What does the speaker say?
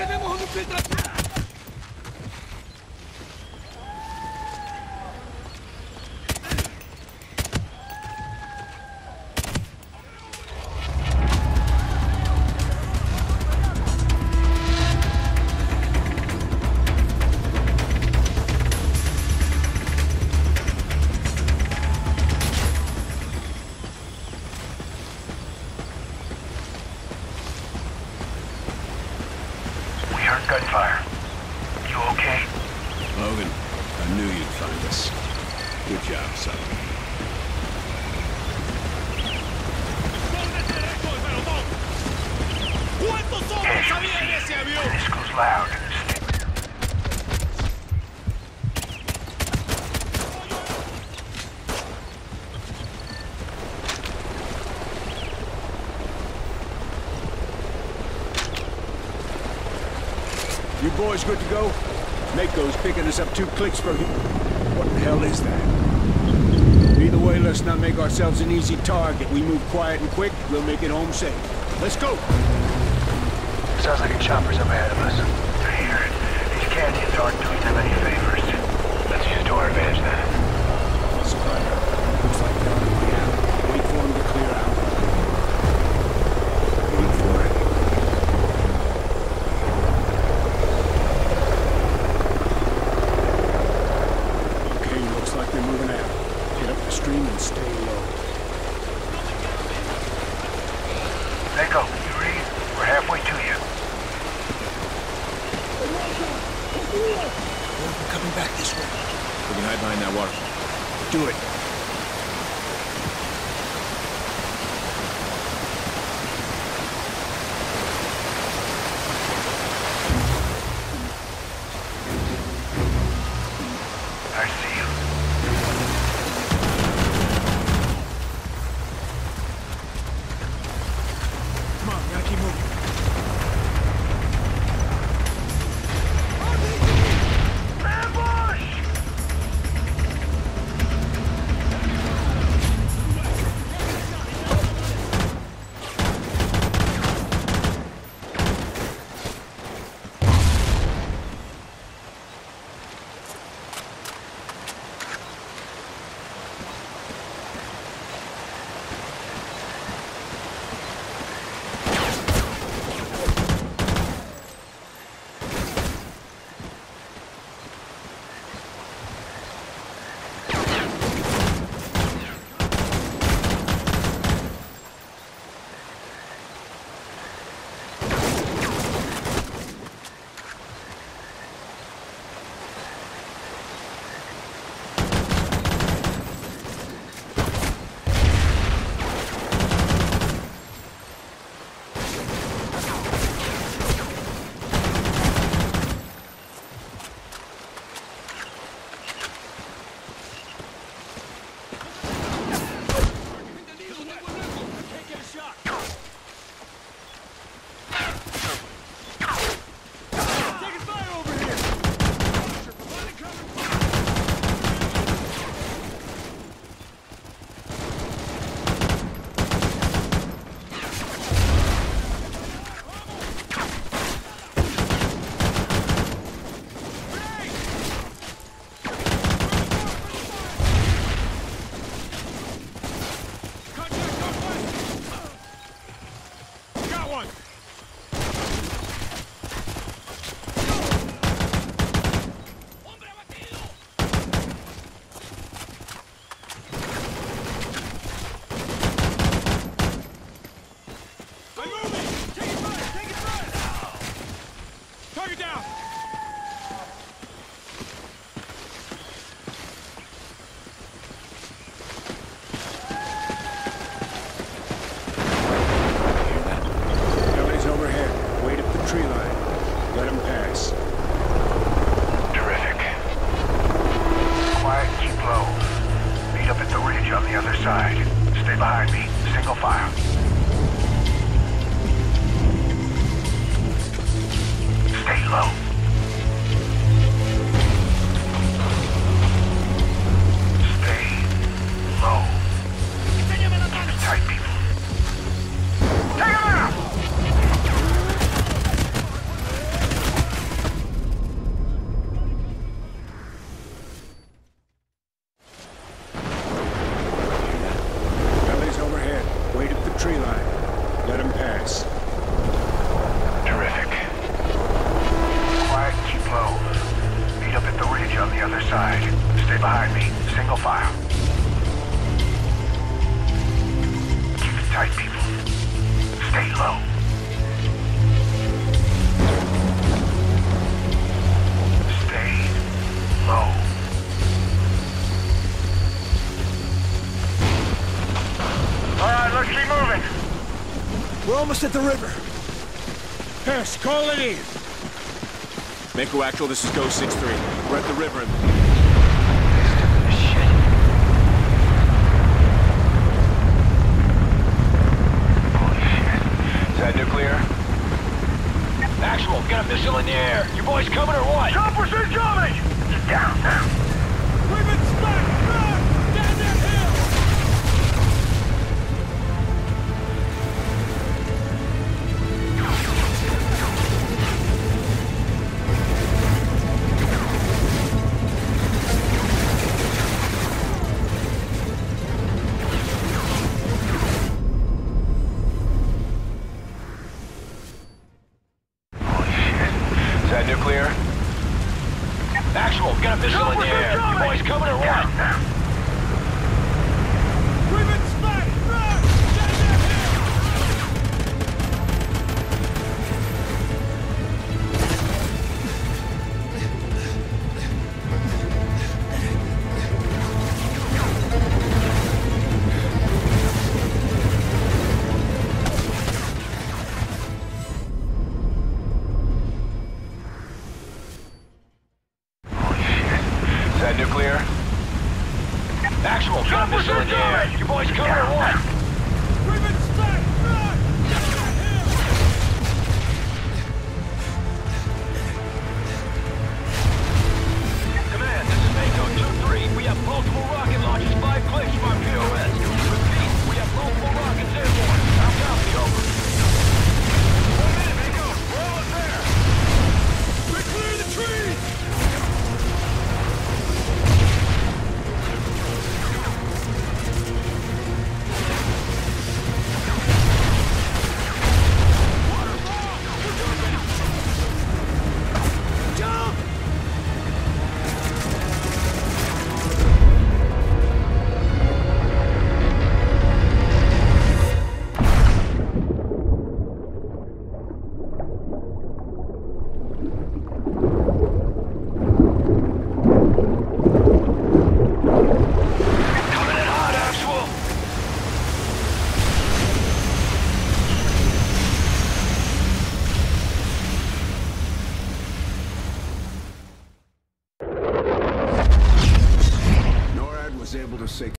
Tenemos un infiltrado. Gunfire. You okay? Logan, I knew you'd find us. Good job, son. As you see, this goes loud. You boys good to go? Mako's picking us up 2 clicks from here. What the hell is that? Either way, let's not make ourselves an easy target. We move quiet and quick, we'll make it home safe. Let's go! Sounds like a chopper's up ahead of us. I hear it. These canyons aren't doing them any favors. Let's use to our advantage then. Survivor, looks like they're on the way out. Wait for them to clear out. Wait for it. They're moving out. Get up the stream and stay low. Echo, you read? We're halfway to you. We're coming back this way. We can hide behind that waterfall. Do it. behind me. Single file. Keep it tight, people. Stay low. Alright, let's keep moving. We're almost at the river. Pierce, call it in. Manko Actual, this is GO-6-3. We're at the river and... Got a missile in the air. You boys coming or what? Choppers incoming! Get down now. We've been spotted! Run! Down that Nuclear. Actual, got a missile in the air. You boys coming or what? We've been spotted! Run! Down that nuclear. Actual, got a missile in the air. You boys coming or what?